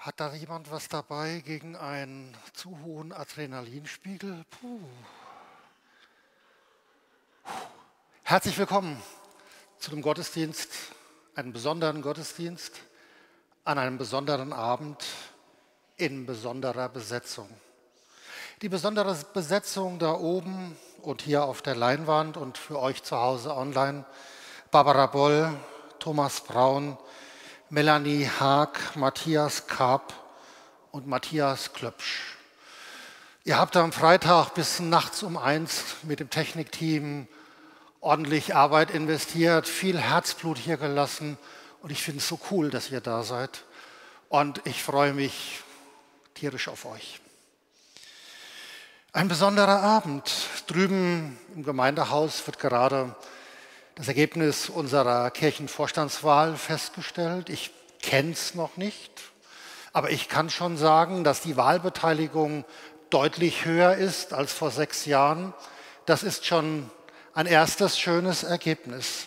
Hat da jemand was dabei gegen einen zu hohen Adrenalinspiegel? Puh. Herzlich willkommen zu einem Gottesdienst, einem besonderen Gottesdienst, an einem besonderen Abend in besonderer Besetzung. Die besondere Besetzung da oben und hier auf der Leinwand und für euch zu Hause online: Barbara Boll, Thomas Braun, Melanie Haag, Matthias Karb und Matthias Klöpsch. Ihr habt am Freitag bis nachts um 1 mit dem Technikteam ordentlich Arbeit investiert, viel Herzblut hier gelassen, und ich finde es so cool, dass ihr da seid, und ich freue mich tierisch auf euch. Ein besonderer Abend. Drüben im Gemeindehaus wird gerade das Ergebnis unserer Kirchenvorstandswahl festgestellt. Ich kenne es noch nicht, aber ich kann schon sagen, dass die Wahlbeteiligung deutlich höher ist als vor 6 Jahren. Das ist schon ein erstes schönes Ergebnis.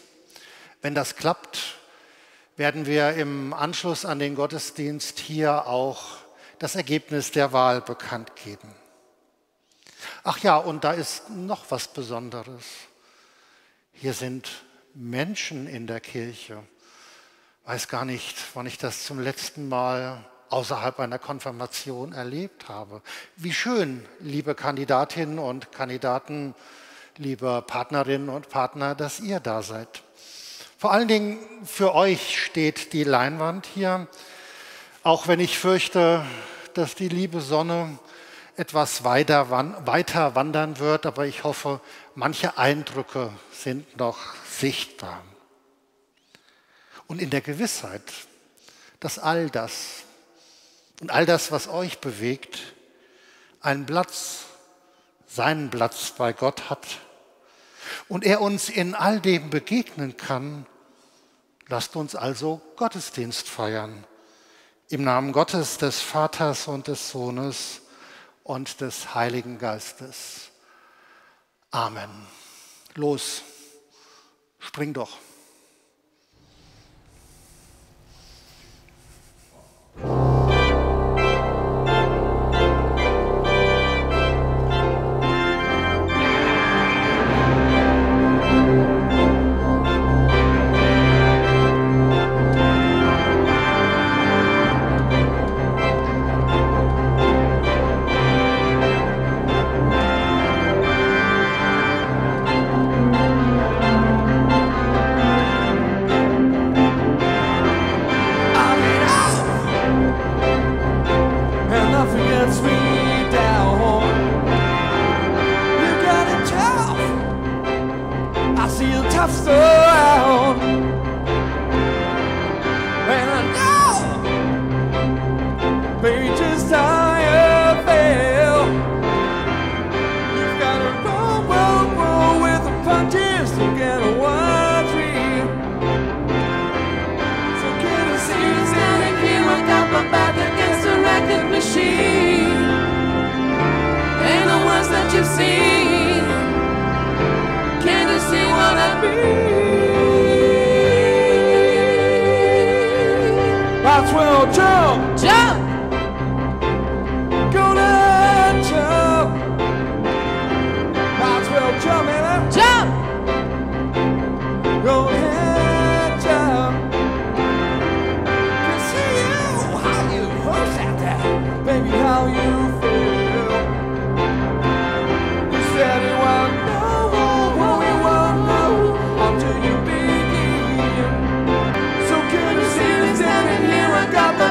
Wenn das klappt, werden wir im Anschluss an den Gottesdienst hier auch das Ergebnis der Wahl bekannt geben. Ach ja, und da ist noch was Besonderes. Hier sind Menschen in der Kirche. Ich weiß gar nicht, wann ich das zum letzten Mal außerhalb einer Konfirmation erlebt habe. Wie schön, liebe Kandidatinnen und Kandidaten, liebe Partnerinnen und Partner, dass ihr da seid. Vor allen Dingen für euch steht die Leinwand hier, auch wenn ich fürchte, dass die liebe Sonne etwas weiter wandern wird, aber ich hoffe, manche Eindrücke sind noch sichtbar. Und in der Gewissheit, dass all das, was euch bewegt, einen Platz, seinen Platz bei Gott hat und er uns in all dem begegnen kann, lasst uns also Gottesdienst feiern. Im Namen Gottes, des Vaters und des Sohnes und des Heiligen Geistes. Amen. Los, spring doch.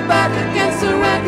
Back against the rain.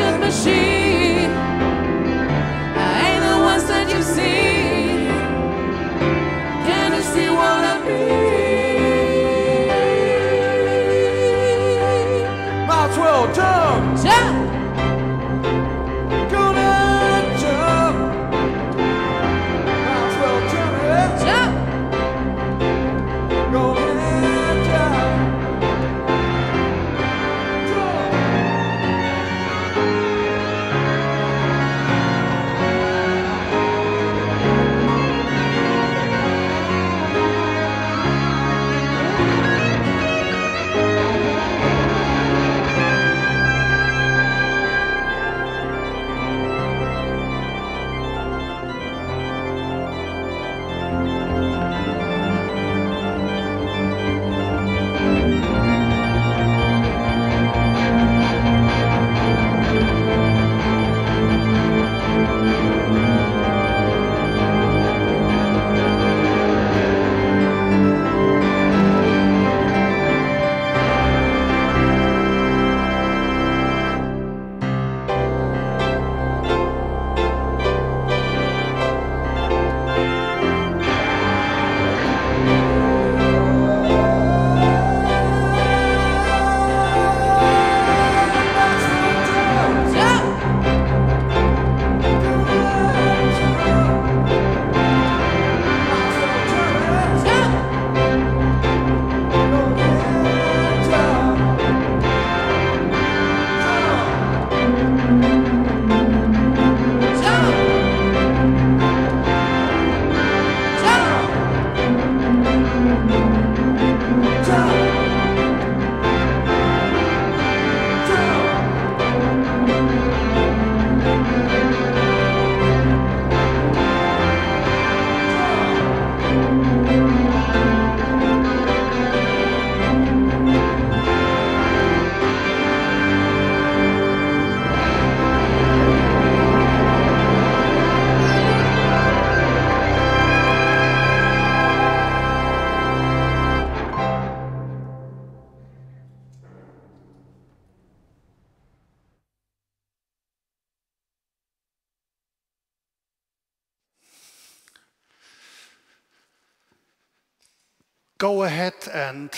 Go ahead and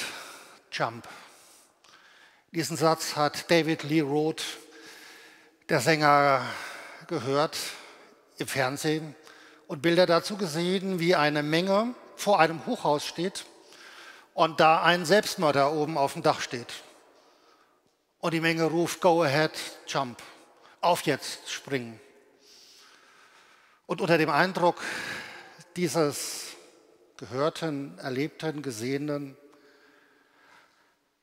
jump. Diesen Satz hat David Lee Roth, der Sänger, gehört im Fernsehen und Bilder dazu gesehen, wie eine Menge vor einem Hochhaus steht und da ein Selbstmörder oben auf dem Dach steht. Und die Menge ruft, go ahead, jump, auf jetzt, springen. Und unter dem Eindruck dieses Gehörten, Erlebten, Gesehenen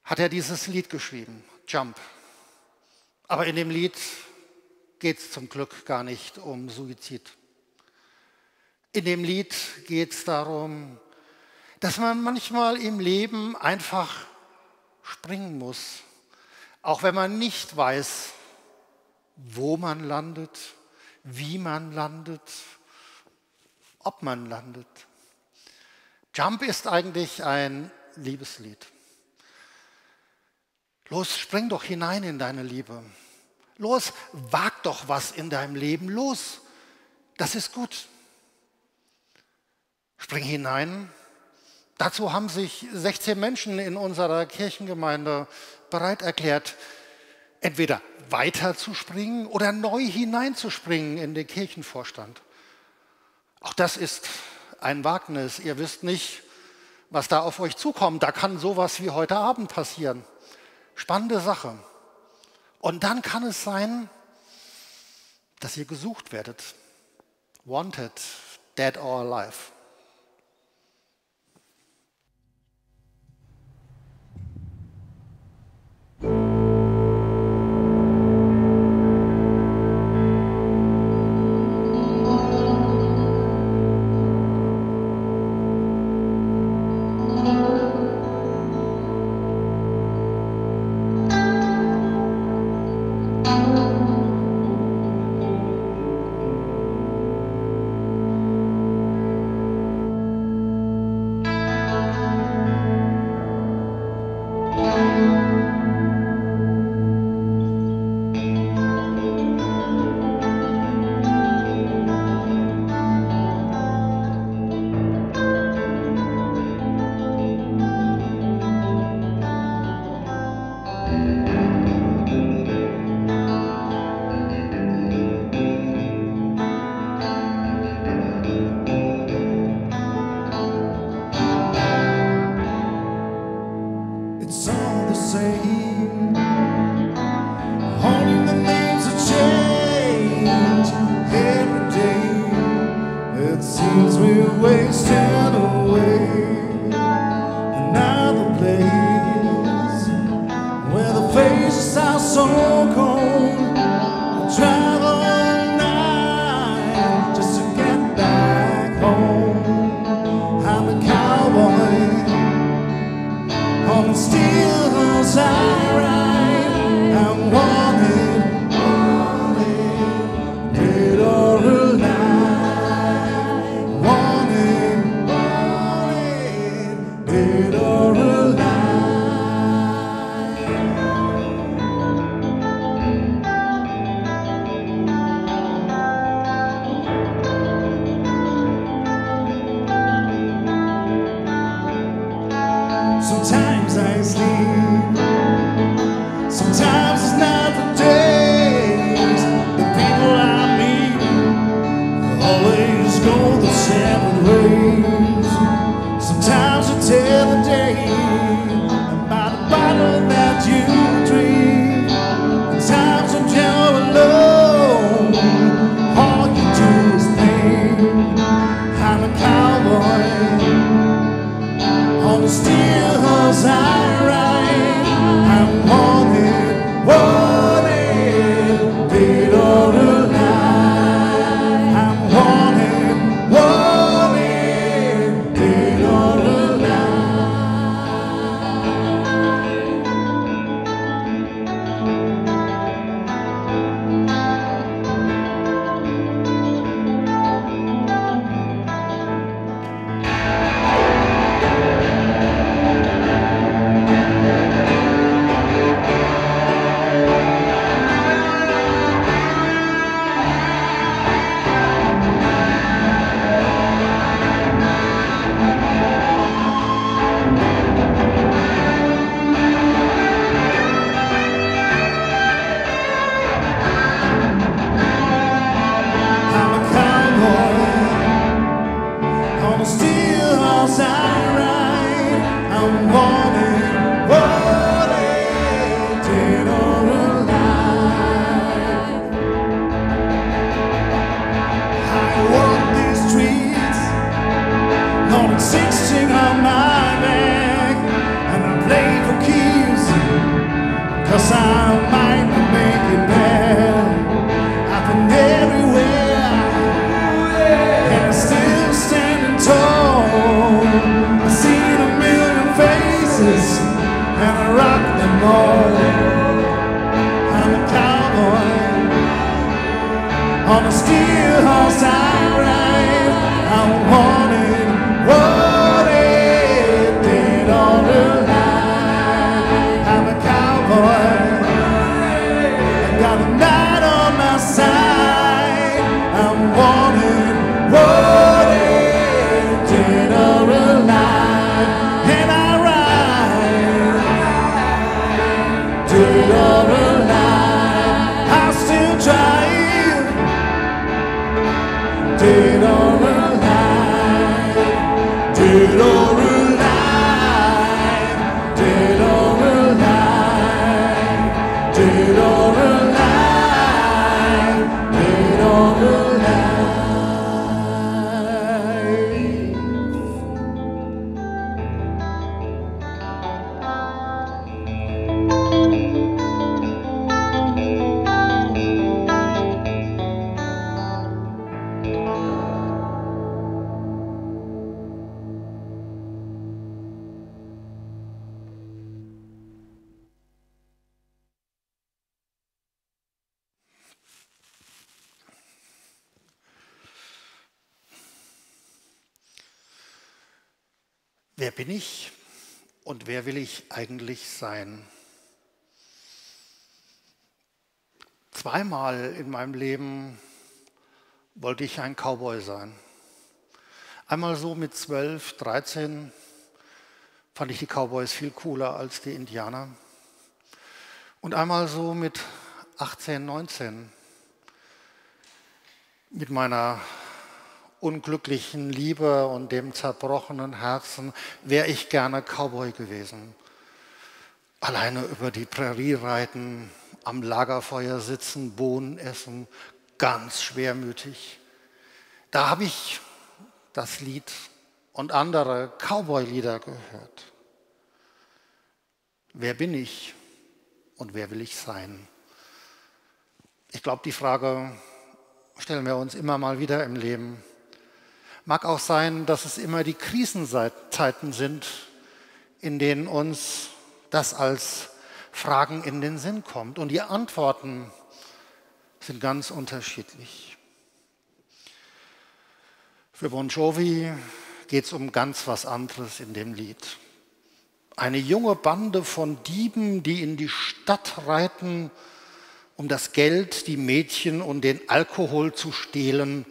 hat er dieses Lied geschrieben, Jump. Aber in dem Lied geht es zum Glück gar nicht um Suizid. In dem Lied geht es darum, dass man manchmal im Leben einfach springen muss, auch wenn man nicht weiß, wo man landet, wie man landet, ob man landet. Jump ist eigentlich ein Liebeslied. Los, spring doch hinein in deine Liebe. Los, wag doch was in deinem Leben. Los, das ist gut. Spring hinein. Dazu haben sich 16 Menschen in unserer Kirchengemeinde bereit erklärt, entweder weiter zu springen oder neu hineinzuspringen in den Kirchenvorstand. Auch das ist ein Wagnis. Ihr wisst nicht, was da auf euch zukommt. Da kann sowas wie heute Abend passieren. Spannende Sache. Und dann kann es sein, dass ihr gesucht werdet. Wanted, Dead or Alive. Thank you. guess I might be making bad. I've been everywhere, and I'm still standing tall. I've seen a million faces, and I rock them all. I'm a cowboy on a steel horse I ride. I'm wanted, wanted, dead or alive. I'm a cowboy, I got a knight on my side. I'm wanted, wanted, dead or alive. And I ride, dead or alive. I'm still trying, dead or alive. Dead or alive, dead or alive, dead or alive, dead or Wer bin ich und wer will ich eigentlich sein? Zweimal in meinem Leben wollte ich ein Cowboy sein. Einmal so mit 12, 13 fand ich die Cowboys viel cooler als die Indianer. Und einmal so mit 18, 19 mit meiner unglücklichen Liebe und dem zerbrochenen Herzen wäre ich gerne Cowboy gewesen. Alleine über die Prärie reiten, am Lagerfeuer sitzen, Bohnen essen, ganz schwermütig. Da habe ich das Lied und andere Cowboy-Lieder gehört. Wer bin ich und wer will ich sein? Ich glaube, die Frage stellen wir uns immer mal wieder im Leben. Mag auch sein, dass es immer die Krisenzeiten sind, in denen uns das als Fragen in den Sinn kommt. Und die Antworten sind ganz unterschiedlich. Für Bon Jovi geht es um ganz was anderes in dem Lied. Eine junge Bande von Dieben, die in die Stadt reiten, um das Geld, die Mädchen und den Alkohol zu stehlen,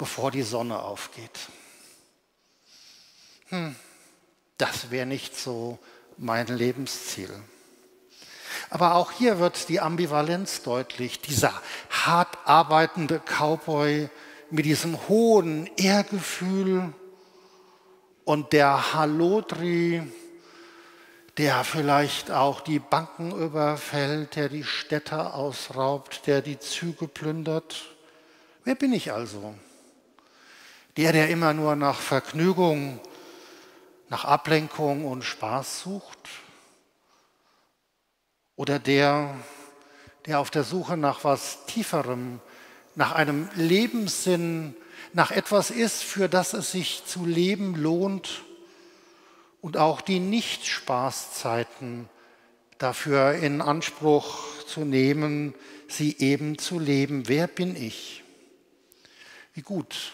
bevor die Sonne aufgeht. Das wäre nicht so mein Lebensziel. Aber auch hier wird die Ambivalenz deutlich. Dieser hart arbeitende Cowboy mit diesem hohen Ehrgefühl und der Halotri, der vielleicht auch die Banken überfällt, der die Städte ausraubt, der die Züge plündert. Wer bin ich also? Der, der immer nur nach Vergnügung, nach Ablenkung und Spaß sucht? Oder der, der auf der Suche nach was Tieferem, nach einem Lebenssinn, nach etwas ist, für das es sich zu leben lohnt und auch die Nicht-Spaßzeiten dafür in Anspruch zu nehmen, sie eben zu leben? Wer bin ich? Wie gut,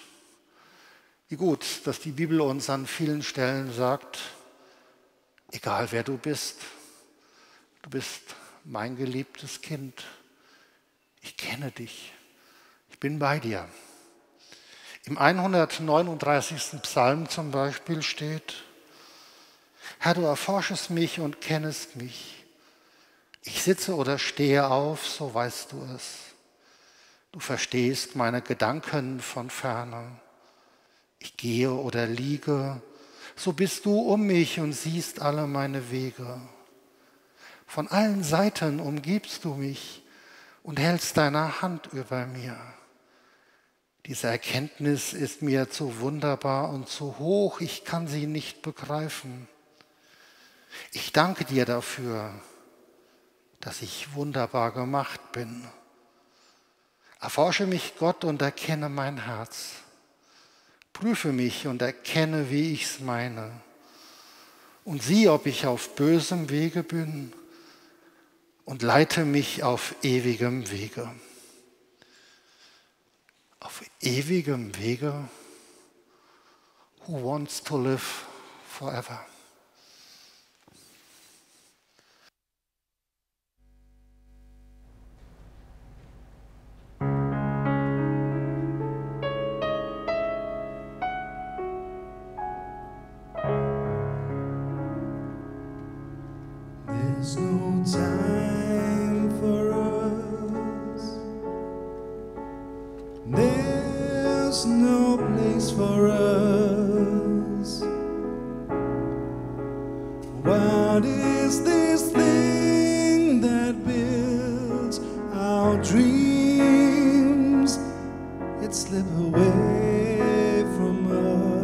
dass die Bibel uns an vielen Stellen sagt, egal wer du bist mein geliebtes Kind, ich kenne dich, ich bin bei dir. Im 139. Psalm zum Beispiel steht, Herr, du erforschest mich und kennest mich. Ich sitze oder stehe auf, so weißt du es. Du verstehst meine Gedanken von ferne. Ich gehe oder liege, so bist du um mich und siehst alle meine Wege. Von allen Seiten umgibst du mich und hältst deine Hand über mir. Diese Erkenntnis ist mir zu wunderbar und zu hoch, ich kann sie nicht begreifen. Ich danke dir dafür, dass ich wunderbar gemacht bin. Erforsche mich, Gott, und erkenne mein Herz. Prüfe mich und erkenne, wie ich es meine. Und sieh, ob ich auf bösem Wege bin, und leite mich auf ewigem Wege. Auf ewigem Wege? Who wants to live forever? There's no time for us. There's no place for us. What is this thing that builds our dreams? It slipped away from us.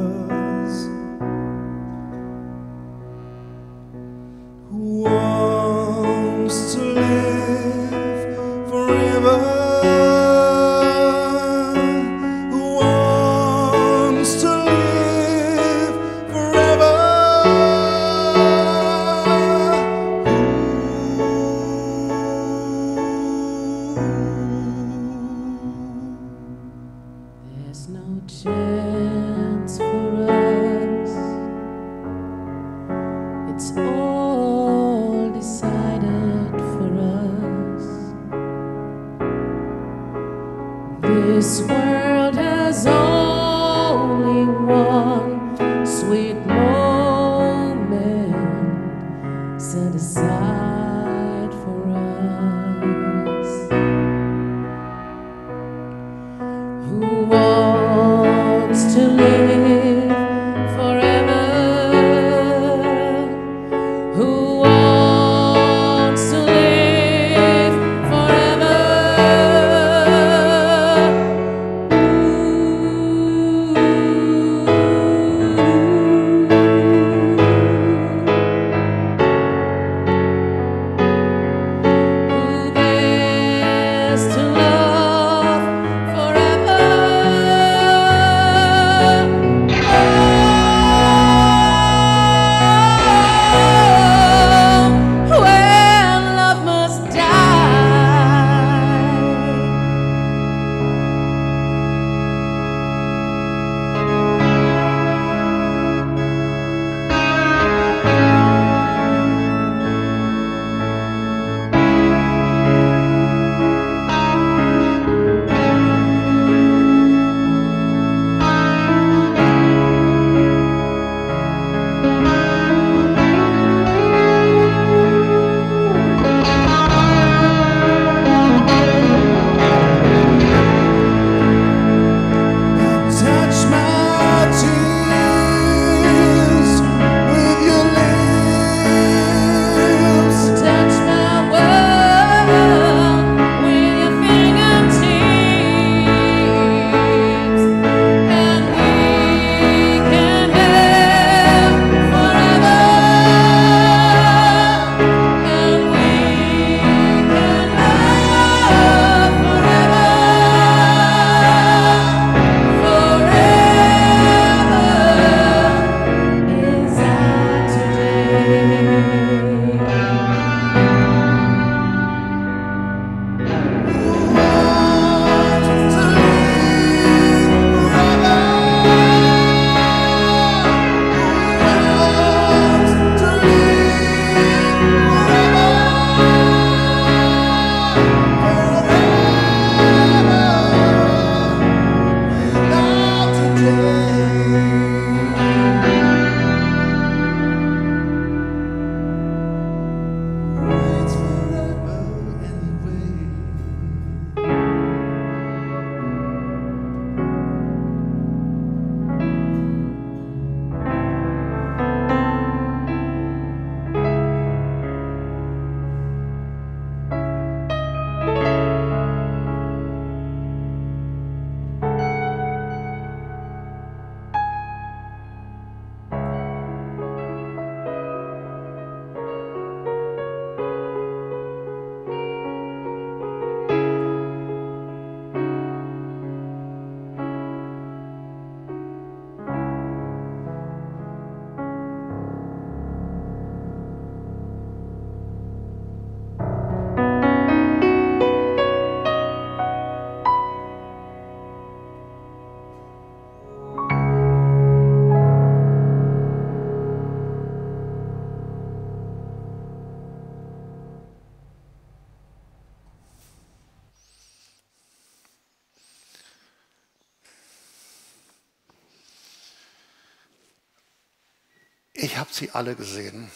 Ich habe sie alle gesehen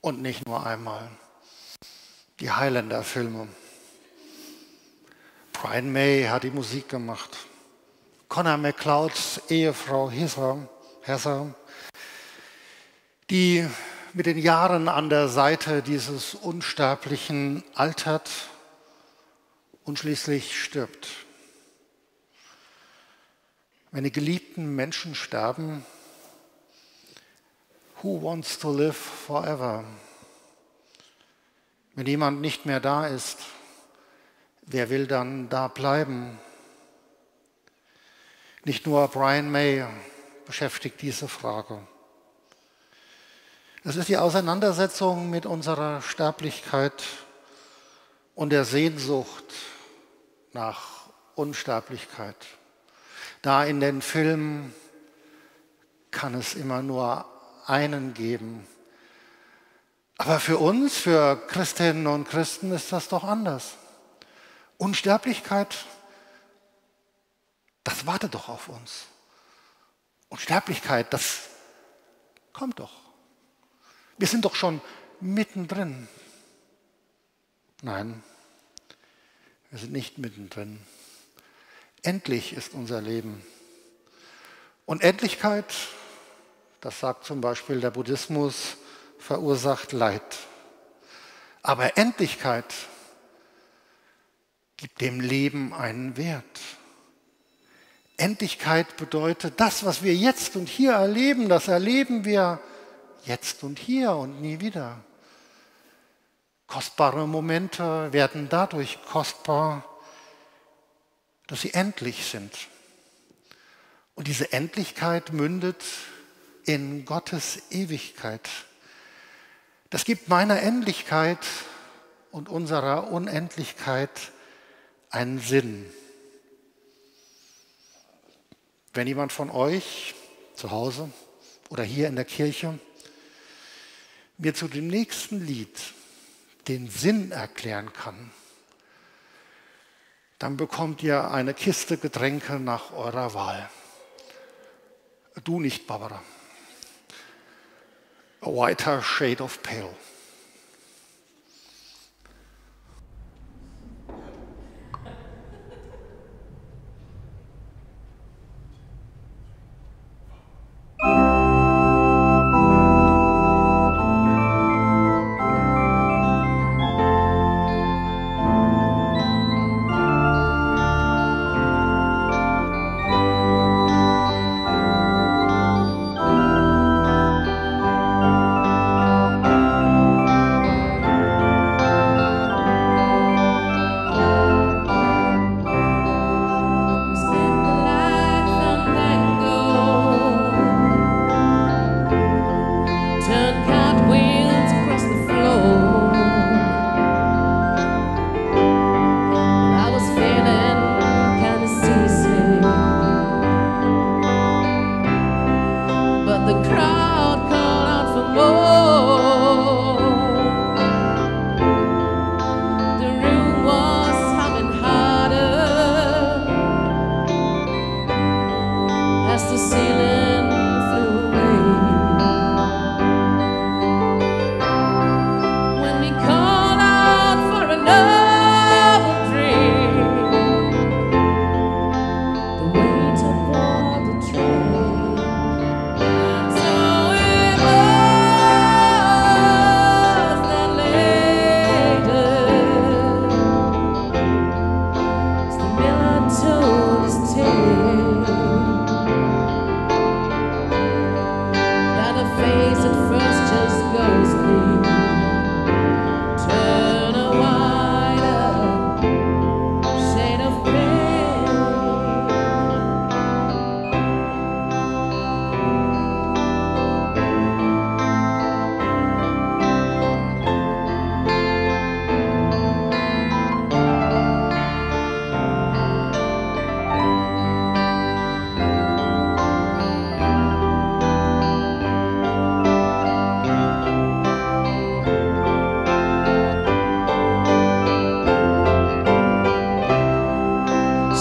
und nicht nur einmal. Die Highlander-Filme. Brian May hat die Musik gemacht. Connor McLeods Ehefrau Hesser, die mit den Jahren an der Seite dieses Unsterblichen altert und schließlich stirbt. Wenn die geliebten Menschen sterben, who wants to live forever? Wenn jemand nicht mehr da ist, wer will dann da bleiben? Nicht nur Brian May beschäftigt diese Frage. Es ist die Auseinandersetzung mit unserer Sterblichkeit und der Sehnsucht nach Unsterblichkeit. Da in den Filmen kann es immer nur einen geben. Aber für uns, für Christinnen und Christen, ist das doch anders. Unsterblichkeit, das wartet doch auf uns. Unsterblichkeit, das kommt doch. Wir sind doch schon mittendrin. Nein, wir sind nicht mittendrin. Endlich ist unser Leben. Und Endlichkeit, das sagt zum Beispiel der Buddhismus, verursacht Leid. Aber Endlichkeit gibt dem Leben einen Wert. Endlichkeit bedeutet, das, was wir jetzt und hier erleben, das erleben wir jetzt und hier und nie wieder. Kostbare Momente werden dadurch kostbar, dass sie endlich sind. Und diese Endlichkeit mündet in Gottes Ewigkeit. Das gibt meiner Endlichkeit und unserer Unendlichkeit einen Sinn. Wenn jemand von euch zu Hause oder hier in der Kirche mir zu dem nächsten Lied den Sinn erklären kann, dann bekommt ihr eine Kiste Getränke nach eurer Wahl. Du nicht, Barbara. A Whiter Shade of Pale.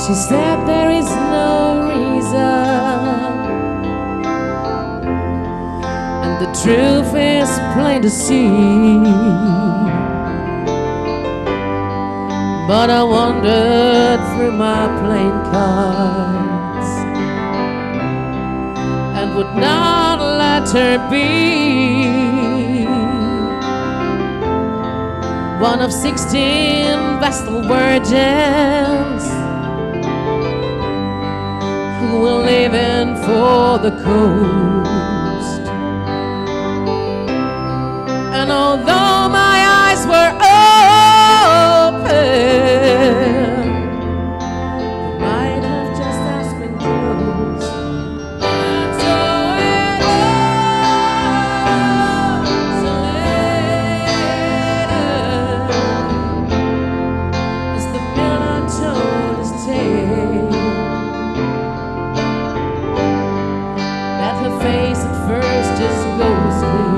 She said there is no reason truth is plain to see, but I wandered through my playing cards and would not let her be one of 16 Vestal virgins who were leaving for the coast. And although my eyes were open, they might have just as been closed. And so it oscillated as the miller told his tale, that her face at first just goes away.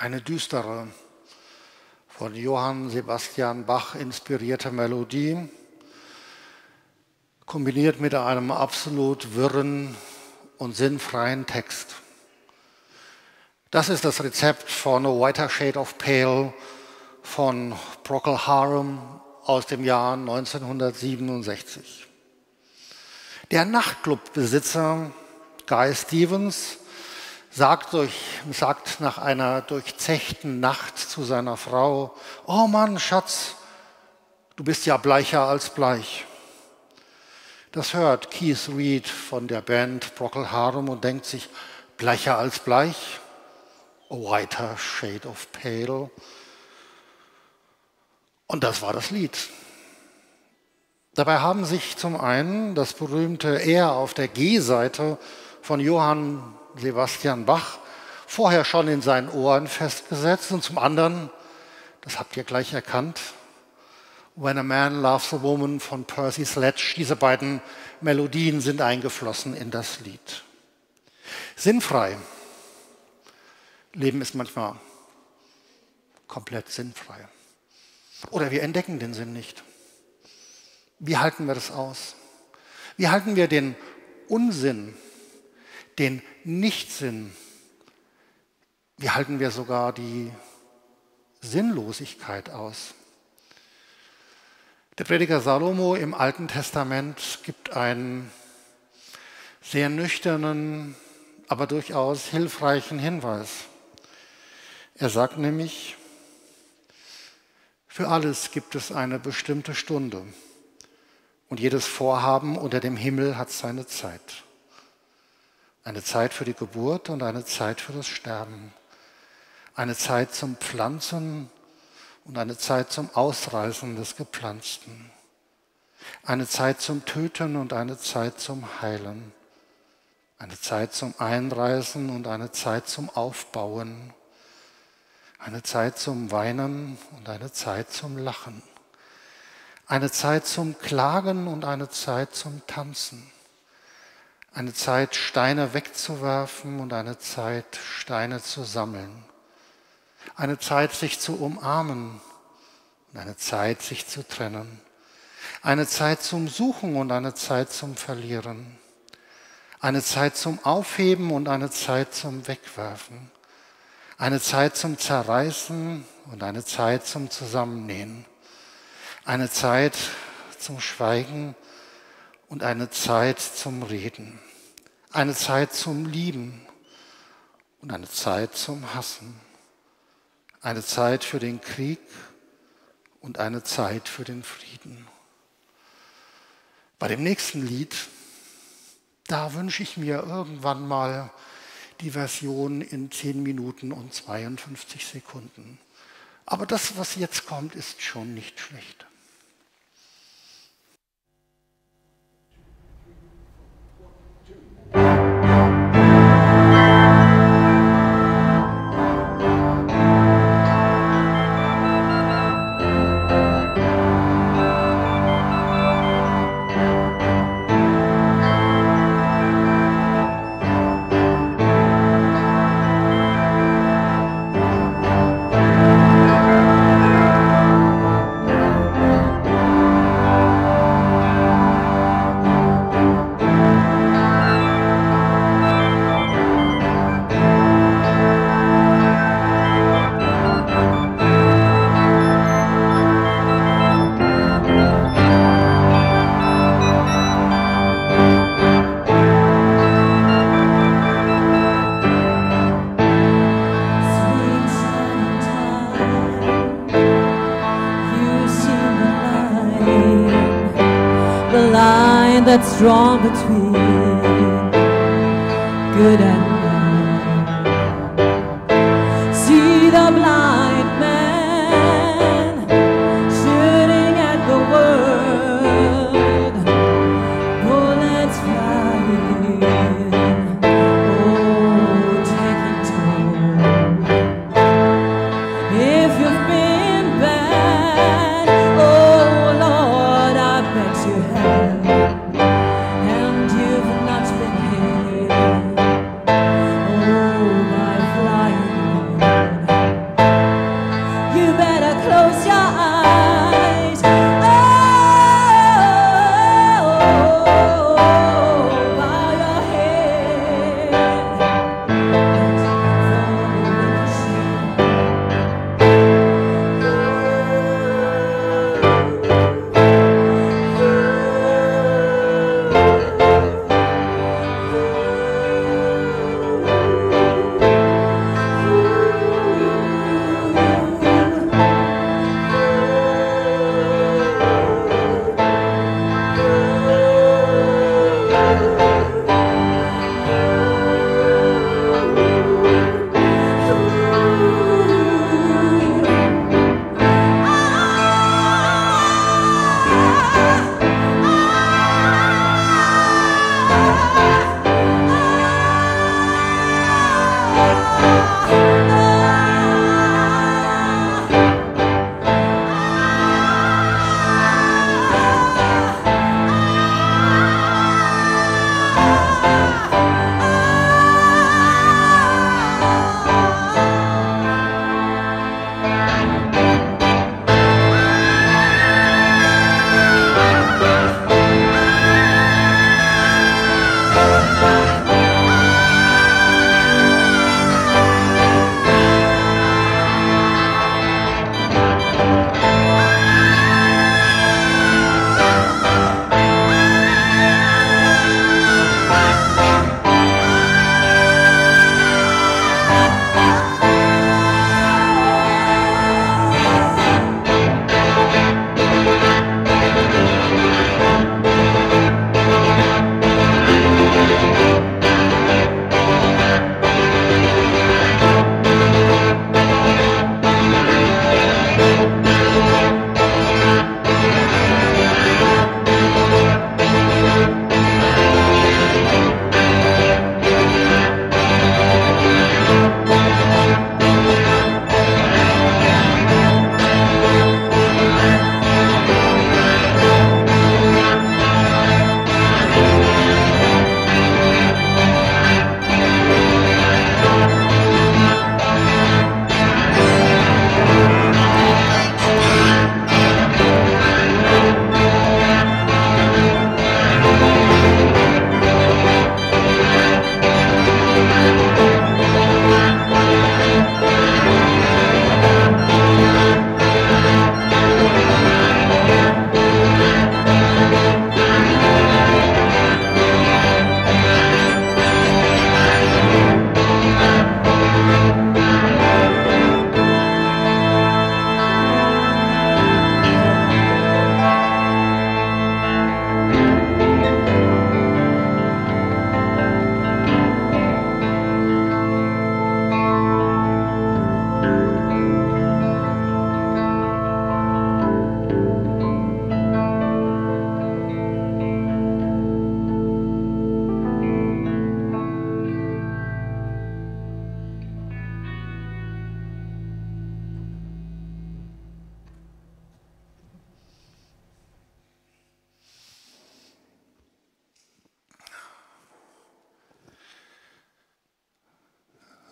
Eine düstere, von Johann Sebastian Bach inspirierte Melodie, kombiniert mit einem absolut wirren und sinnfreien Text. Das ist das Rezept von A Whiter Shade of Pale von Procol Harum aus dem Jahr 1967. Der Nachtclubbesitzer Guy Stevens sagt nach einer durchzechten Nacht zu seiner Frau: "Oh Mann, Schatz, du bist ja bleicher als bleich." Das hört Keith Reed von der Band Procol Harum und denkt sich: bleicher als bleich? A whiter shade of pale. Und das war das Lied. Dabei haben sich zum einen das berühmte Er auf der G-Seite von Johann Sebastian Bach vorher schon in seinen Ohren festgesetzt und zum anderen, das habt ihr gleich erkannt, When a Man Loves a Woman von Percy Sledge. Diese beiden Melodien sind eingeflossen in das Lied. Sinnfrei. Leben ist manchmal komplett sinnfrei. Oder wir entdecken den Sinn nicht. Wie halten wir das aus? Wie halten wir den Unsinn, den Nichtsinn, wie halten wir sogar die Sinnlosigkeit aus? Der Prediger Salomo im Alten Testament gibt einen sehr nüchternen, aber durchaus hilfreichen Hinweis. Er sagt nämlich: Für alles gibt es eine bestimmte Stunde, und jedes Vorhaben unter dem Himmel hat seine Zeit. Eine Zeit für die Geburt und eine Zeit für das Sterben. Eine Zeit zum Pflanzen und eine Zeit zum Ausreißen des Gepflanzten. Eine Zeit zum Töten und eine Zeit zum Heilen. Eine Zeit zum Einreißen und eine Zeit zum Aufbauen. Eine Zeit zum Weinen und eine Zeit zum Lachen. Eine Zeit zum Klagen und eine Zeit zum Tanzen. Eine Zeit, Steine wegzuwerfen und eine Zeit, Steine zu sammeln. Eine Zeit, sich zu umarmen und eine Zeit, sich zu trennen. Eine Zeit zum Suchen und eine Zeit zum Verlieren. Eine Zeit zum Aufheben und eine Zeit zum Wegwerfen. Eine Zeit zum Zerreißen und eine Zeit zum Zusammennähen. Eine Zeit zum Schweigen und eine Zeit zum Reden. Eine Zeit zum Lieben und eine Zeit zum Hassen. Eine Zeit für den Krieg und eine Zeit für den Frieden. Bei dem nächsten Lied, da wünsche ich mir irgendwann mal die Version in 10 Minuten und 52 Sekunden. Aber das, was jetzt kommt, ist schon nicht schlecht. That's drawn between good and bad. See the blind man shooting at the world, bullets flying, oh, taking toll. If you've been bad, oh Lord, I bet you have.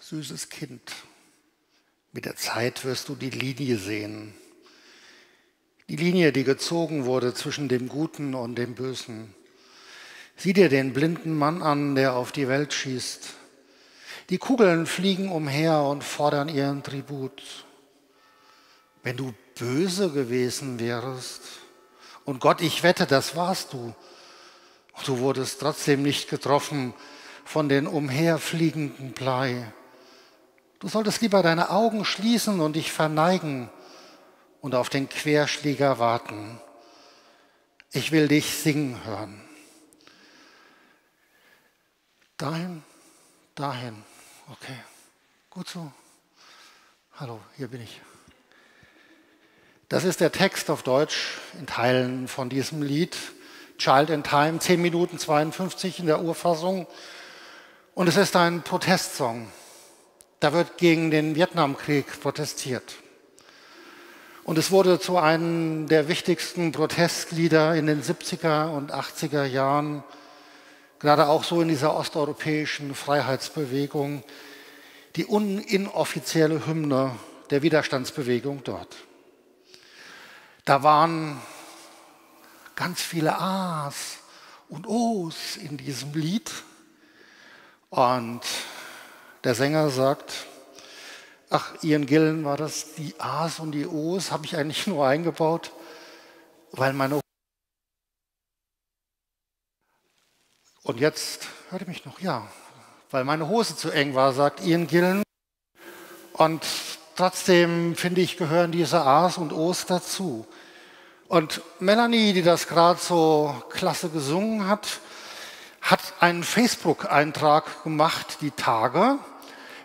süßes Kind. Mit der Zeit wirst du die Linie sehen. Die Linie, die gezogen wurde zwischen dem Guten und dem Bösen. Sieh dir den blinden Mann an, der auf die Welt schießt. Die Kugeln fliegen umher und fordern ihren Tribut. Wenn du böse gewesen wärst, und Gott, ich wette, das warst du, und du wurdest trotzdem nicht getroffen von den umherfliegenden Blei. Du solltest lieber deine Augen schließen und dich verneigen und auf den Querschläger warten. Ich will dich singen hören. Dahin, dahin. Okay, gut so. Hallo, hier bin ich. Das ist der Text auf Deutsch in Teilen von diesem Lied. Child in Time, 10 Minuten 52 in der Urfassung. Und es ist ein Protestsong. Da wird gegen den Vietnamkrieg protestiert. Und es wurde zu einem der wichtigsten Protestlieder in den 70er und 80er Jahren, gerade auch so in dieser osteuropäischen Freiheitsbewegung, die inoffizielle Hymne der Widerstandsbewegung dort. Da waren ganz viele A's und O's in diesem Lied. Und der Sänger sagt, ach, Ian Gillen war das, die A's und die O's habe ich eigentlich nur eingebaut, weil meine... Und jetzt, hört ihr mich noch? Ja. Weil meine Hose zu eng war, sagt Ian Gillen. Und trotzdem, finde ich, gehören diese A's und O's dazu. Und Melanie, die das gerade so klasse gesungen hat, hat einen Facebook-Eintrag gemacht, die Tage,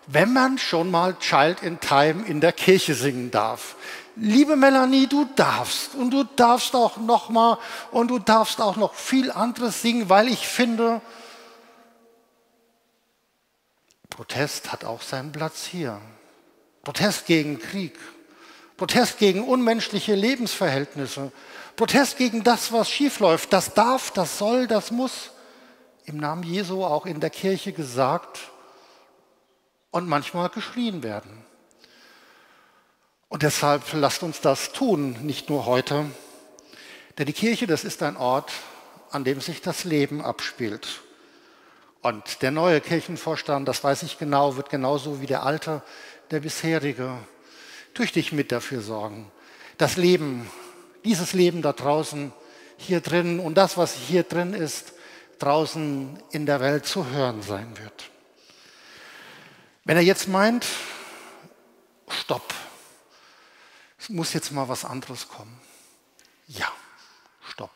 wenn man schon mal Child in Time in der Kirche singen darf. Liebe Melanie, du darfst und du darfst auch noch mal und du darfst auch noch viel anderes singen, weil ich finde, Protest hat auch seinen Platz hier. Protest gegen Krieg, Protest gegen unmenschliche Lebensverhältnisse, Protest gegen das, was schiefläuft, das darf, das soll, das muss. Im Namen Jesu auch in der Kirche gesagt und manchmal geschrien werden. Und deshalb lasst uns das tun, nicht nur heute. Denn die Kirche, das ist ein Ort, an dem sich das Leben abspielt. Und der neue Kirchenvorstand, das weiß ich genau, wird genauso wie der alte, der bisherige, tüchtig mit dafür sorgen. Das Leben, dieses Leben da draußen, hier drin und das, was hier drin ist, draußen in der Welt zu hören sein wird. Wenn er jetzt meint, stopp, es muss jetzt mal was anderes kommen. Ja, stopp.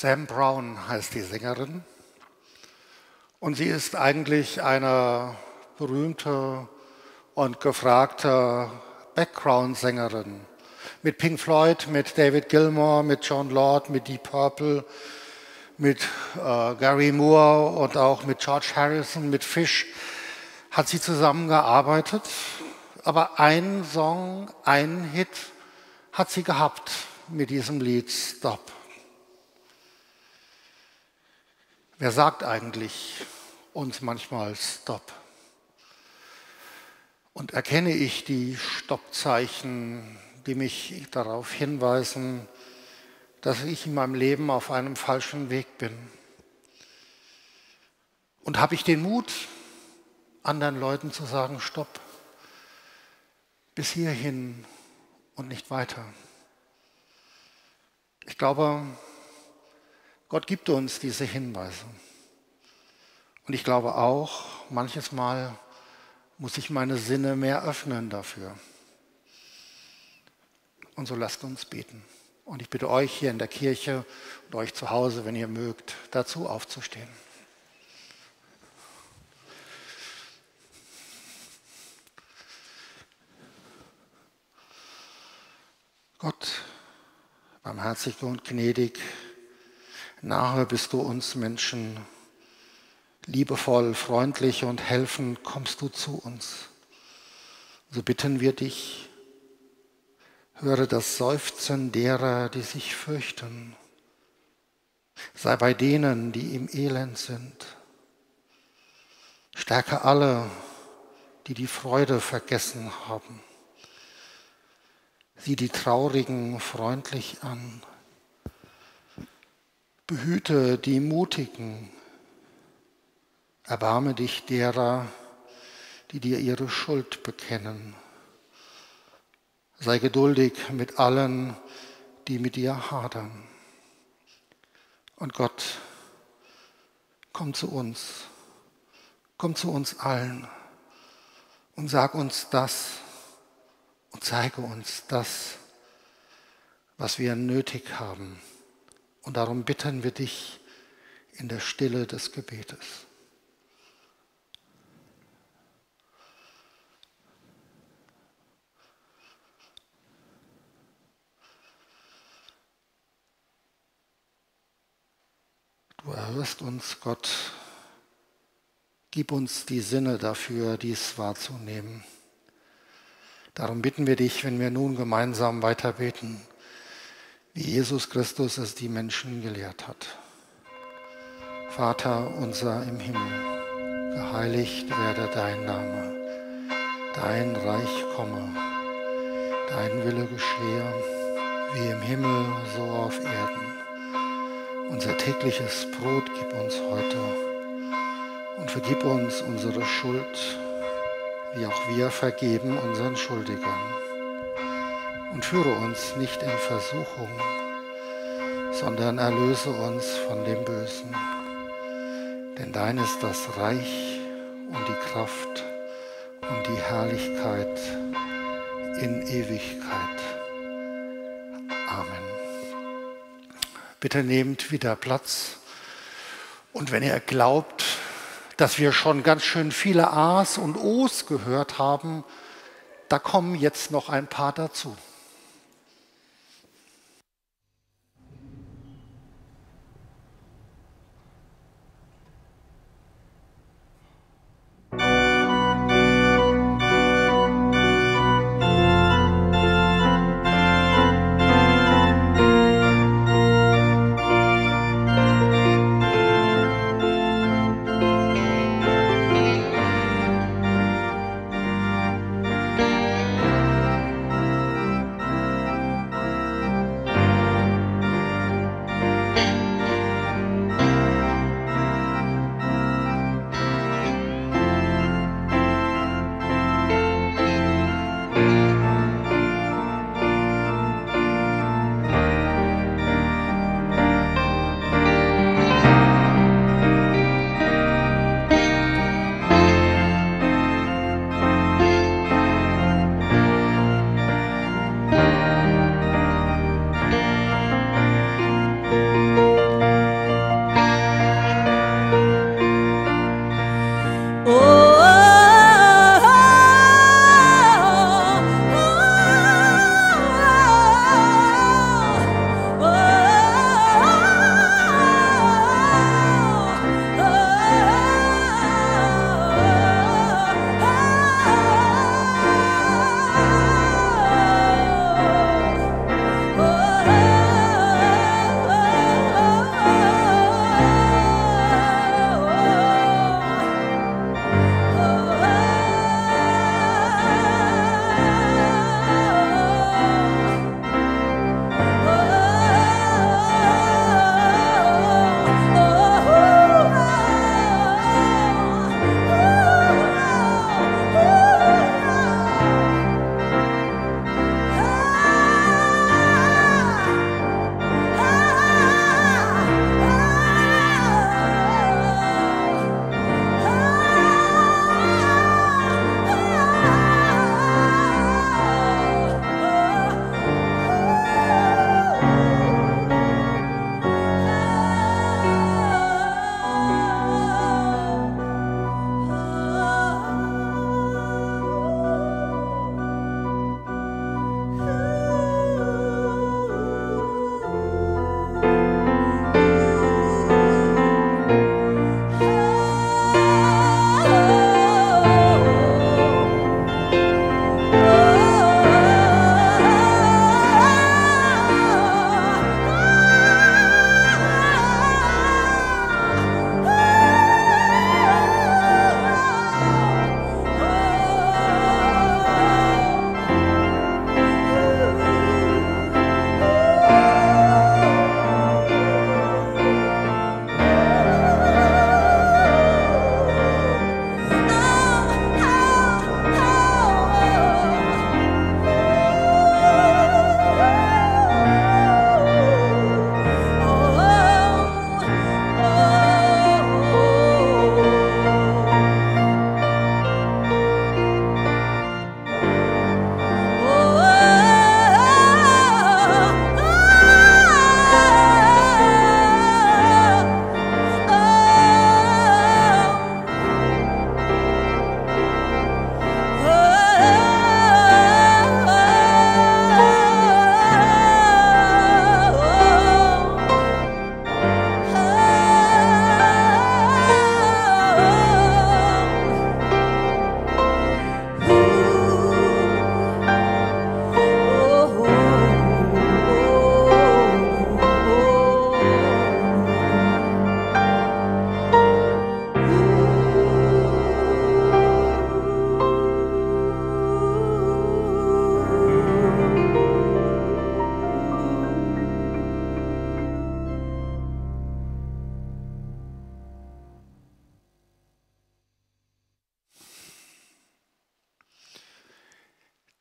Sam Brown heißt die Sängerin und sie ist eigentlich eine berühmte und gefragte Background-Sängerin. Mit Pink Floyd, mit David Gilmour, mit John Lord, mit Deep Purple, mit Gary Moore und auch mit George Harrison, mit Fish hat sie zusammengearbeitet. Aber einen Song, einen Hit hat sie gehabt mit diesem Lied Stop. Wer sagt eigentlich uns manchmal Stop? Und erkenne ich die Stoppzeichen, die mich darauf hinweisen, dass ich in meinem Leben auf einem falschen Weg bin? Und habe ich den Mut, anderen Leuten zu sagen, Stopp, bis hierhin und nicht weiter? Ich glaube, Gott gibt uns diese Hinweise. Und ich glaube auch, manches Mal muss ich meine Sinne mehr öffnen dafür. Und so lasst uns beten. Und ich bitte euch hier in der Kirche und euch zu Hause, wenn ihr mögt, dazu aufzustehen. Gott, barmherzig und gnädig, nahe bist du uns Menschen, liebevoll, freundlich und helfend kommst du zu uns. So bitten wir dich, höre das Seufzen derer, die sich fürchten. Sei bei denen, die im Elend sind. Stärke alle, die die Freude vergessen haben. Sieh die Traurigen freundlich an. Behüte die Mutigen. Erbarme dich derer, die dir ihre Schuld bekennen. Sei geduldig mit allen, die mit dir hadern. Und Gott, komm zu uns allen und sag uns das und zeige uns das, was wir nötig haben. Und darum bitten wir dich in der Stille des Gebetes. Du erhörst uns, Gott, gib uns die Sinne dafür, dies wahrzunehmen. Darum bitten wir dich, wenn wir nun gemeinsam weiterbeten, wie Jesus Christus es die Menschen gelehrt hat. Vater unser im Himmel, geheiligt werde dein Name, dein Reich komme, dein Wille geschehe, wie im Himmel, so auf Erden. Unser tägliches Brot gib uns heute und vergib uns unsere Schuld, wie auch wir vergeben unseren Schuldigern. Und führe uns nicht in Versuchung, sondern erlöse uns von dem Bösen. Denn dein ist das Reich und die Kraft und die Herrlichkeit in Ewigkeit. Amen. Bitte nehmt wieder Platz. Und wenn ihr glaubt, dass wir schon ganz schön viele A's und O's gehört haben, da kommen jetzt noch ein paar dazu.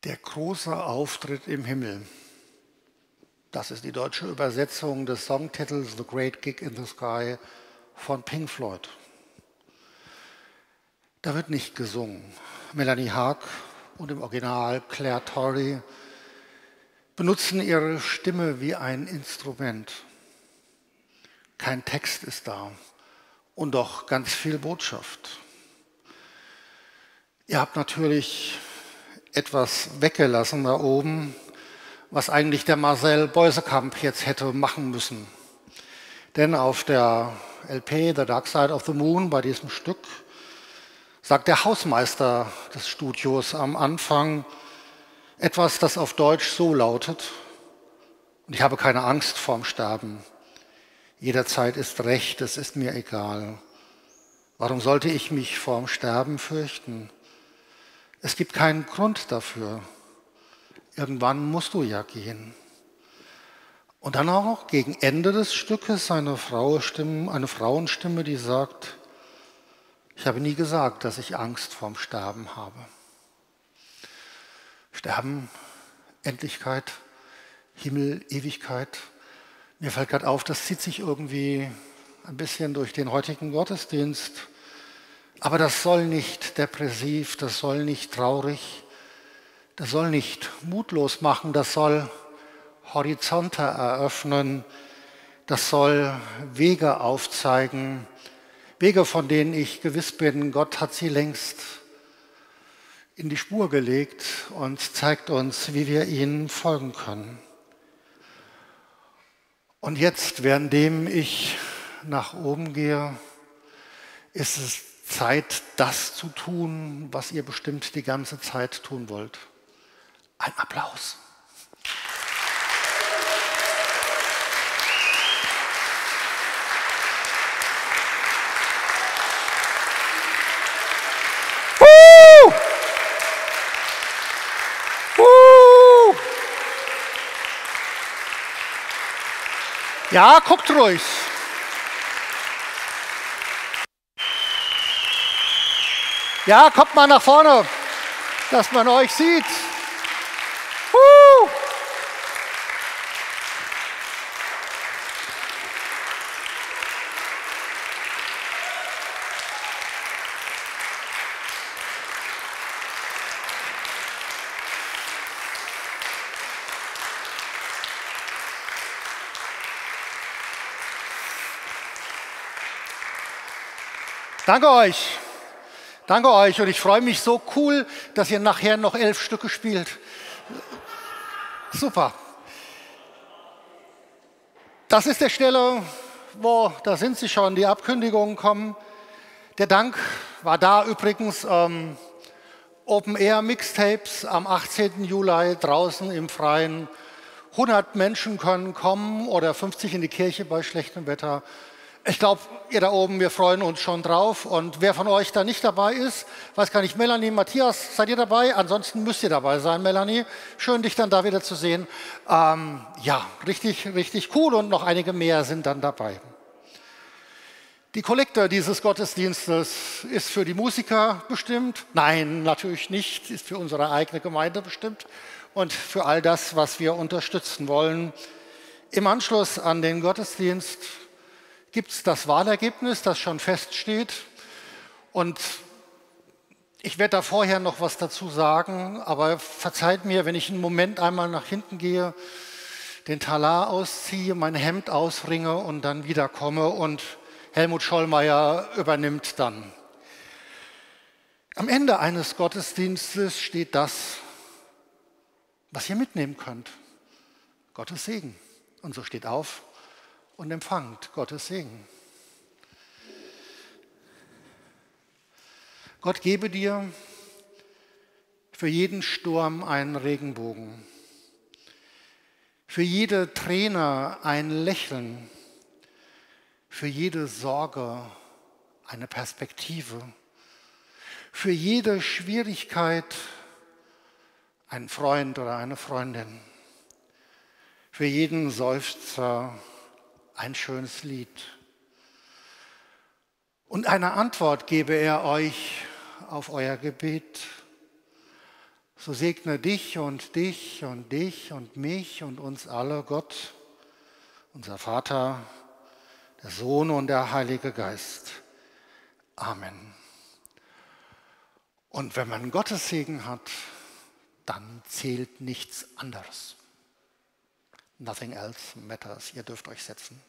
Der große Auftritt im Himmel. Das ist die deutsche Übersetzung des Songtitels The Great Gig in the Sky von Pink Floyd. Da wird nicht gesungen. Melanie Haag und im Original Claire Torrey benutzen ihre Stimme wie ein Instrument. Kein Text ist da und doch ganz viel Botschaft. Ihr habt natürlich etwas weggelassen da oben, was eigentlich der Marcel Beusekamp jetzt hätte machen müssen. Denn auf der LP The Dark Side of the Moon, bei diesem Stück, sagt der Hausmeister des Studios am Anfang etwas, das auf Deutsch so lautet: Und ich habe keine Angst vorm Sterben. Jederzeit ist Recht, es ist mir egal. Warum sollte ich mich vorm Sterben fürchten? Es gibt keinen Grund dafür. Irgendwann musst du ja gehen. Und dann auch noch gegen Ende des Stückes eine Frauenstimme, die sagt: Ich habe nie gesagt, dass ich Angst vorm Sterben habe. Sterben, Endlichkeit, Himmel, Ewigkeit. Mir fällt gerade auf, das zieht sich irgendwie ein bisschen durch den heutigen Gottesdienst. Aber das soll nicht depressiv, das soll nicht traurig, das soll nicht mutlos machen, das soll Horizonte eröffnen, das soll Wege aufzeigen, Wege, von denen ich gewiss bin, Gott hat sie längst in die Spur gelegt und zeigt uns, wie wir ihnen folgen können. Und jetzt, währenddem ich nach oben gehe, ist es Zeit, das zu tun, was ihr bestimmt die ganze Zeit tun wollt. Ein Applaus. Ja, guckt ruhig. Ja, kommt mal nach vorne, dass man euch sieht. Danke euch. Danke euch und ich freue mich so cool, dass ihr nachher noch 11 Stücke spielt. Super. Das ist der Stelle, wo, da sind sie schon, die Abkündigungen kommen. Der Dank war da übrigens Open Air Mixtapes am 18. Juli draußen im Freien. 100 Menschen können kommen oder 50 in die Kirche bei schlechtem Wetter. Ich glaube, ihr da oben, wir freuen uns schon drauf. Und wer von euch da nicht dabei ist, weiß gar nicht, Melanie, Matthias, seid ihr dabei? Ansonsten müsst ihr dabei sein, Melanie. Schön, dich dann da wieder zu sehen. Ja, richtig, richtig cool und noch einige mehr sind dann dabei. Die Kollekte dieses Gottesdienstes ist für die Musiker bestimmt. Nein, natürlich nicht, ist für unsere eigene Gemeinde bestimmt und für all das, was wir unterstützen wollen. Im Anschluss an den Gottesdienst gibt es das Wahlergebnis, das schon feststeht. Und ich werde da vorher noch was dazu sagen, aber verzeiht mir, wenn ich einen Moment einmal nach hinten gehe, den Talar ausziehe, mein Hemd ausringe und dann wiederkomme und Helmut Schollmeier übernimmt dann. Am Ende eines Gottesdienstes steht das, was ihr mitnehmen könnt. Gottes Segen. Und so steht auf und empfangt Gottes Segen. Gott gebe dir für jeden Sturm einen Regenbogen, für jede Träne ein Lächeln, für jede Sorge eine Perspektive, für jede Schwierigkeit einen Freund oder eine Freundin, für jeden Seufzer ein schönes Lied. Und eine Antwort gebe er euch auf euer Gebet. So segne dich und dich und dich und mich und uns alle, Gott, unser Vater, der Sohn und der Heilige Geist. Amen. Und wenn man Gottes Segen hat, dann zählt nichts anderes. Nothing else matters. Ihr dürft euch setzen.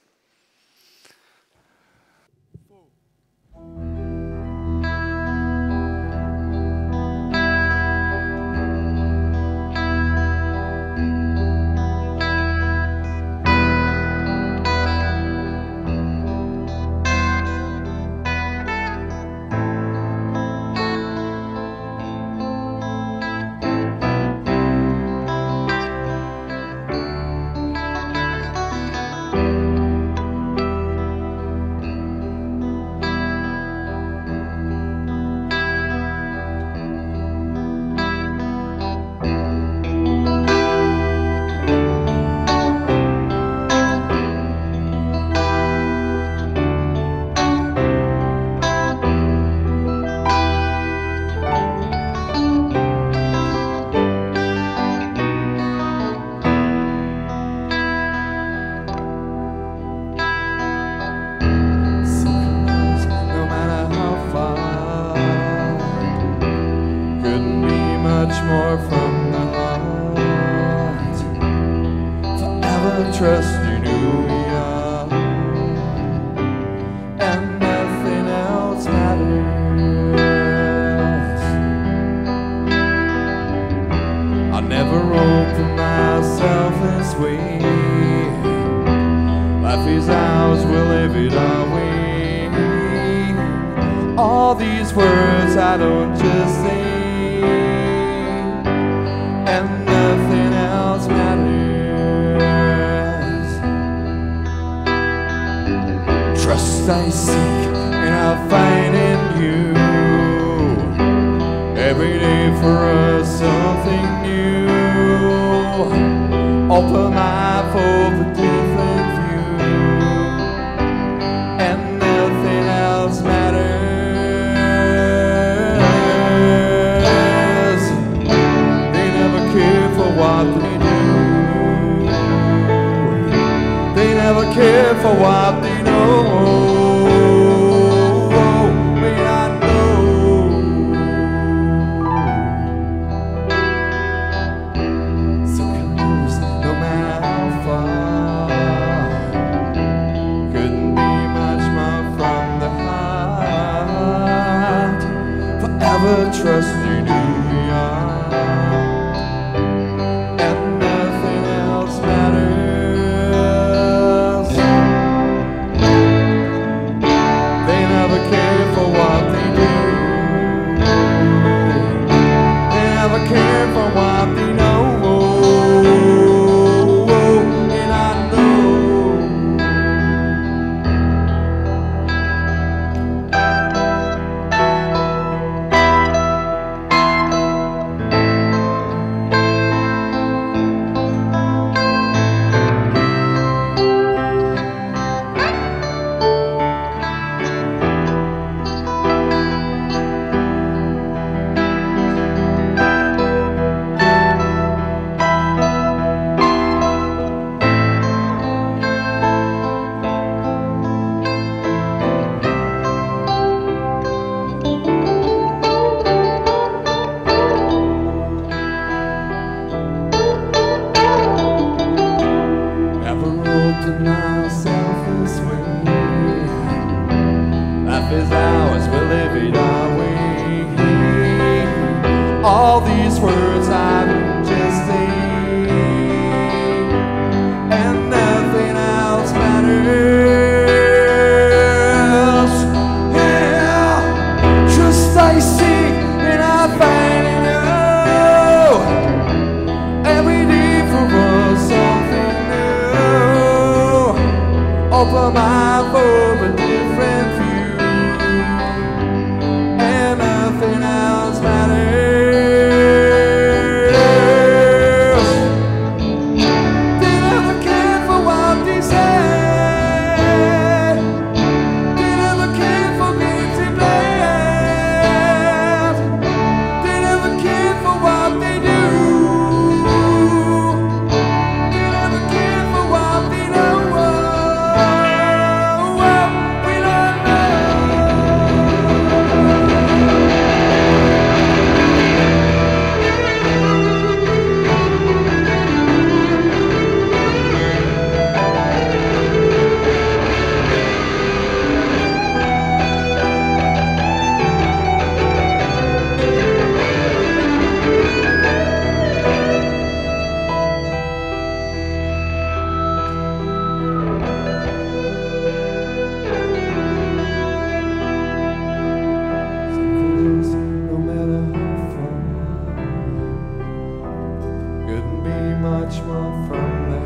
much more from the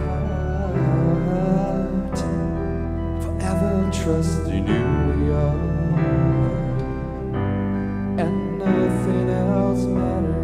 heart. Forever trust in New York, and nothing else matters.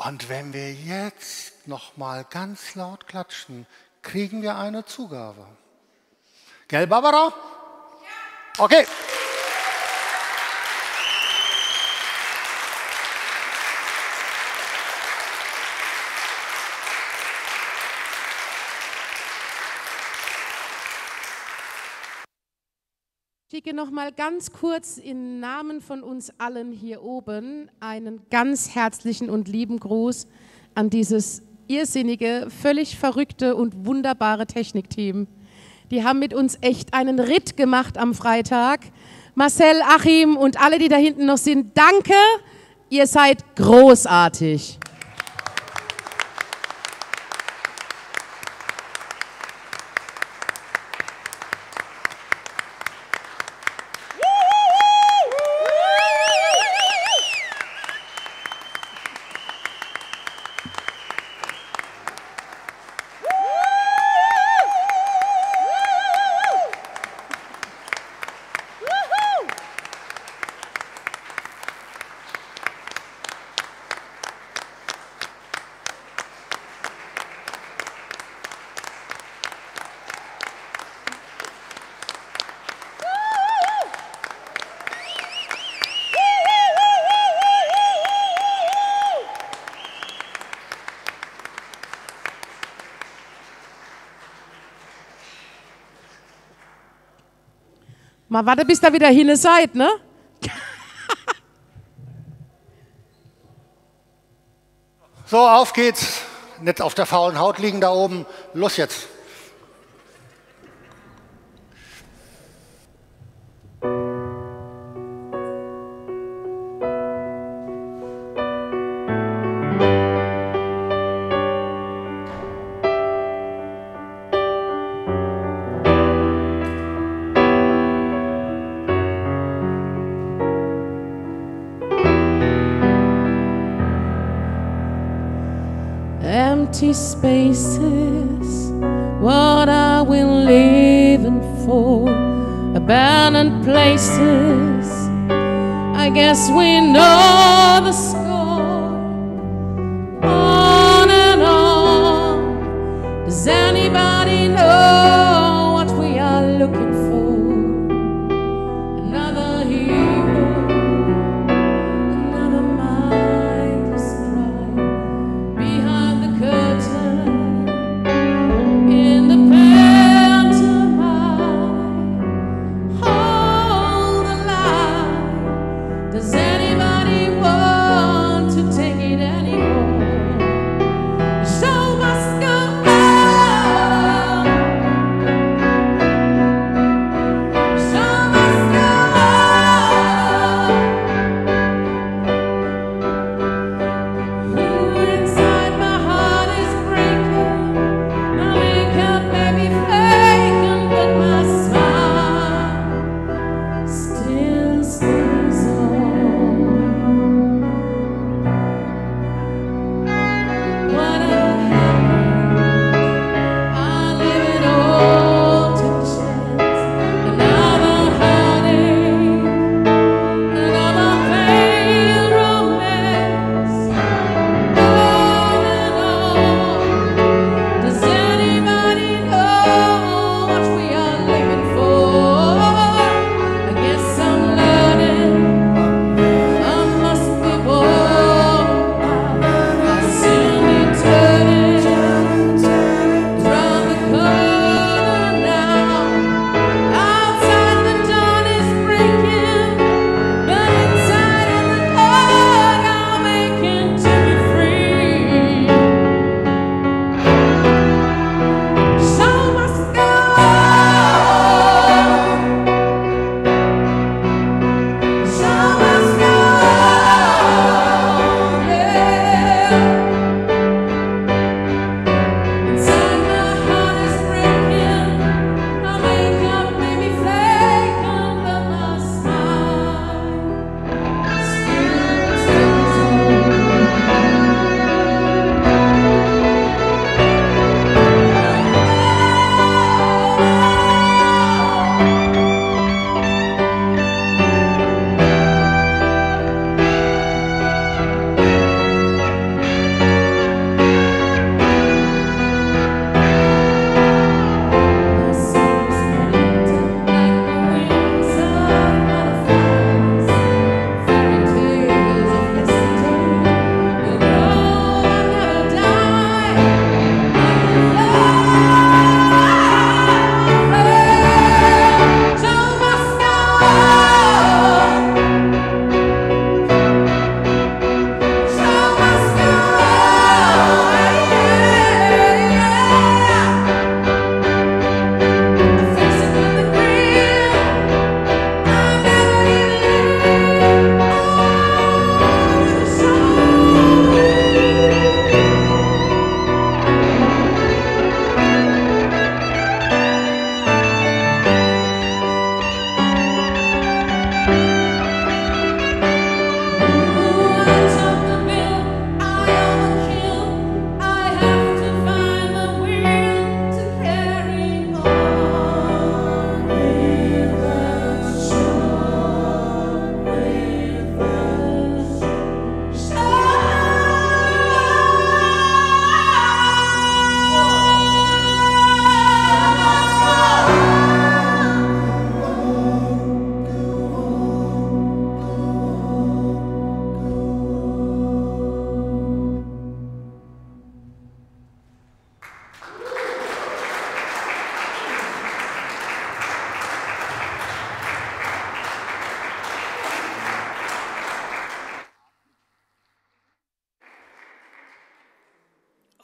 Und wenn wir jetzt noch mal ganz laut klatschen, kriegen wir eine Zugabe. Gell, Barbara? Ja. Okay. Ich schicke noch mal ganz kurz im Namen von uns allen hier oben einen ganz herzlichen und lieben Gruß an dieses irrsinnige, völlig verrückte und wunderbare Technikteam. Die haben mit uns echt einen Ritt gemacht am Freitag. Marcel, Achim und alle, die da hinten noch sind, danke, ihr seid großartig. Mal warte, bis da wieder hin seid, ne? So, auf geht's. Nicht auf der faulen Haut liegen da oben. Los jetzt. Empty spaces, what are we living for? Abandoned places, I guess we know the score. On and on, does anybody know what we are looking for? Another hero, another mindless cry behind the curtain. Does anybody want?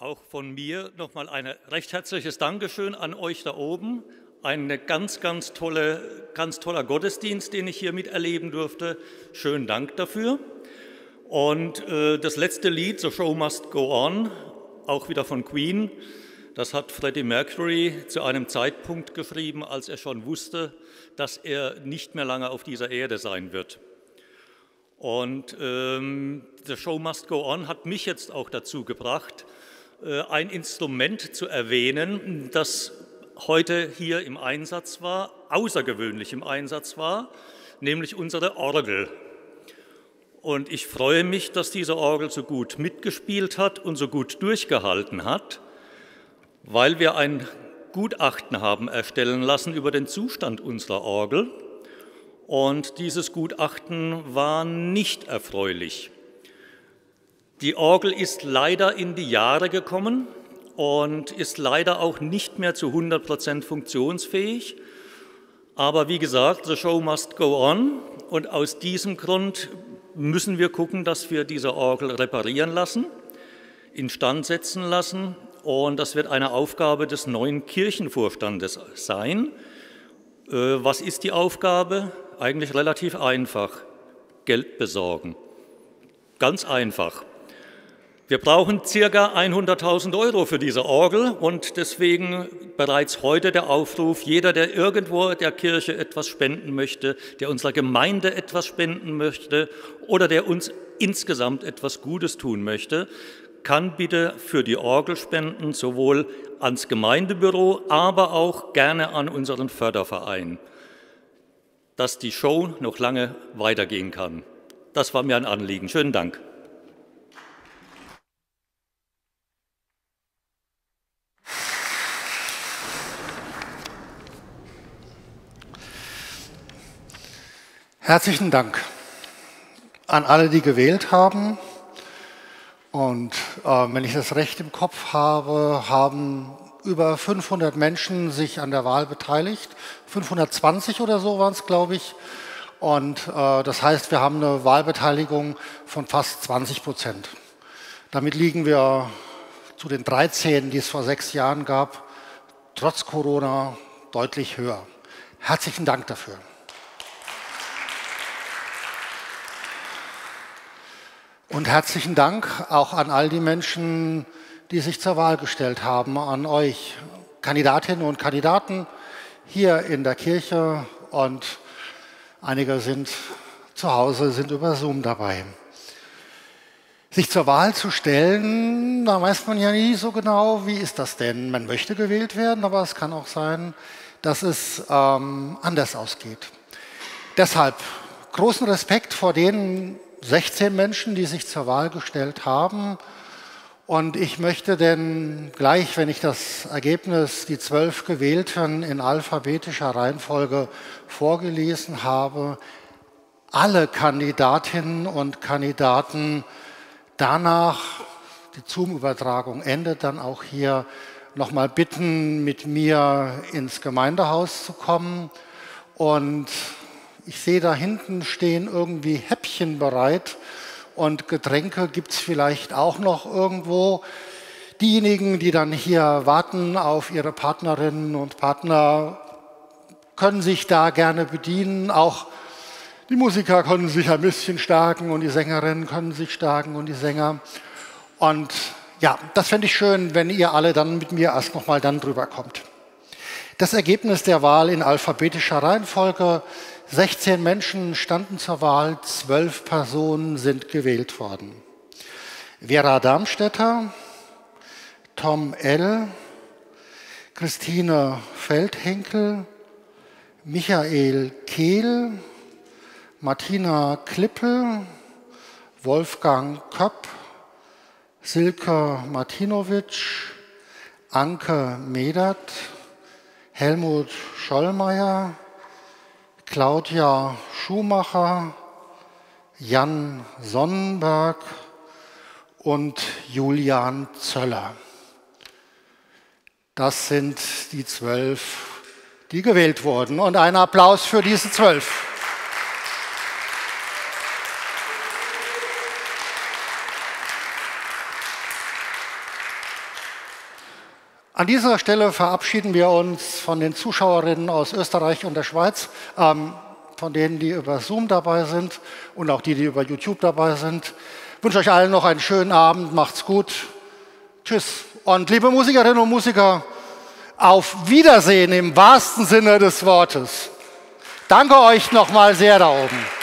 Auch von mir nochmal ein recht herzliches Dankeschön an euch da oben. Ein ganz toller Gottesdienst, den ich hier miterleben durfte. Schönen Dank dafür. Und das letzte Lied, The Show Must Go On, auch wieder von Queen, das hat Freddie Mercury zu einem Zeitpunkt geschrieben, als er schon wusste, dass er nicht mehr lange auf dieser Erde sein wird. Und The Show Must Go On hat mich jetzt auch dazu gebracht, ein Instrument zu erwähnen, das heute hier im Einsatz war, außergewöhnlich im Einsatz war, nämlich unsere Orgel. Und ich freue mich, dass diese Orgel so gut mitgespielt hat und so gut durchgehalten hat, weil wir ein Gutachten haben erstellen lassen über den Zustand unserer Orgel. Und dieses Gutachten war nicht erfreulich. Die Orgel ist leider in die Jahre gekommen und ist leider auch nicht mehr zu 100% funktionsfähig. Aber wie gesagt, the show must go on. Und aus diesem Grund müssen wir gucken, dass wir diese Orgel reparieren lassen, instand setzen lassen. Und das wird eine Aufgabe des neuen Kirchenvorstandes sein. Was ist die Aufgabe? Eigentlich relativ einfach. Geld besorgen. Ganz einfach. Wir brauchen ca. 100.000 Euro für diese Orgel und deswegen bereits heute der Aufruf, jeder, der irgendwo der Kirche etwas spenden möchte, der unserer Gemeinde etwas spenden möchte oder der uns insgesamt etwas Gutes tun möchte, kann bitte für die Orgel spenden, sowohl ans Gemeindebüro, aber auch gerne an unseren Förderverein, dass die Show noch lange weitergehen kann. Das war mir ein Anliegen. Schönen Dank. Herzlichen Dank an alle, die gewählt haben. Und wenn ich das recht im Kopf habe, haben über 500 Menschen sich an der Wahl beteiligt. 520 oder so waren es, glaube ich. Und das heißt, wir haben eine Wahlbeteiligung von fast 20%. Damit liegen wir zu den 13, die es vor 6 Jahren gab, trotz Corona deutlich höher. Herzlichen Dank dafür. Und herzlichen Dank auch an all die Menschen, die sich zur Wahl gestellt haben, an euch, Kandidatinnen und Kandidaten hier in der Kirche, und einige sind zu Hause, sind über Zoom dabei. Sich zur Wahl zu stellen, da weiß man ja nie so genau, wie ist das denn? Man möchte gewählt werden, aber es kann auch sein, dass es anders ausgeht. Deshalb großen Respekt vor denen, 16 Menschen, die sich zur Wahl gestellt haben, und ich möchte denn gleich, wenn ich das Ergebnis, die 12 Gewählten in alphabetischer Reihenfolge vorgelesen habe, alle Kandidatinnen und Kandidaten danach, die Zoom-Übertragung endet, dann auch hier nochmal bitten, mit mir ins Gemeindehaus zu kommen. Und ich sehe, da hinten stehen irgendwie Häppchen bereit und Getränke gibt es vielleicht auch noch irgendwo. Diejenigen, die dann hier warten auf ihre Partnerinnen und Partner, können sich da gerne bedienen. Auch die Musiker können sich ein bisschen stärken und die Sängerinnen können sich stärken und die Sänger. Und ja, das fände ich schön, wenn ihr alle dann mit mir erst nochmal dann drüber kommt. Das Ergebnis der Wahl in alphabetischer Reihenfolge: 16 Menschen standen zur Wahl, 12 Personen sind gewählt worden. Vera Darmstädter, Tom L., Christine Feldhenkel, Michael Kehl, Martina Klippel, Wolfgang Köpp, Silke Martinovic, Anke Medert, Helmut Schollmeier, Claudia Schumacher, Jan Sonnenberg und Julian Zöller. Das sind die 12, die gewählt wurden. Und einen Applaus für diese 12. An dieser Stelle verabschieden wir uns von den Zuschauerinnen aus Österreich und der Schweiz, von denen, die über Zoom dabei sind und auch die, die über YouTube dabei sind. Ich wünsche euch allen noch einen schönen Abend, macht's gut, tschüss. Und liebe Musikerinnen und Musiker, auf Wiedersehen im wahrsten Sinne des Wortes. Danke euch nochmal sehr da oben.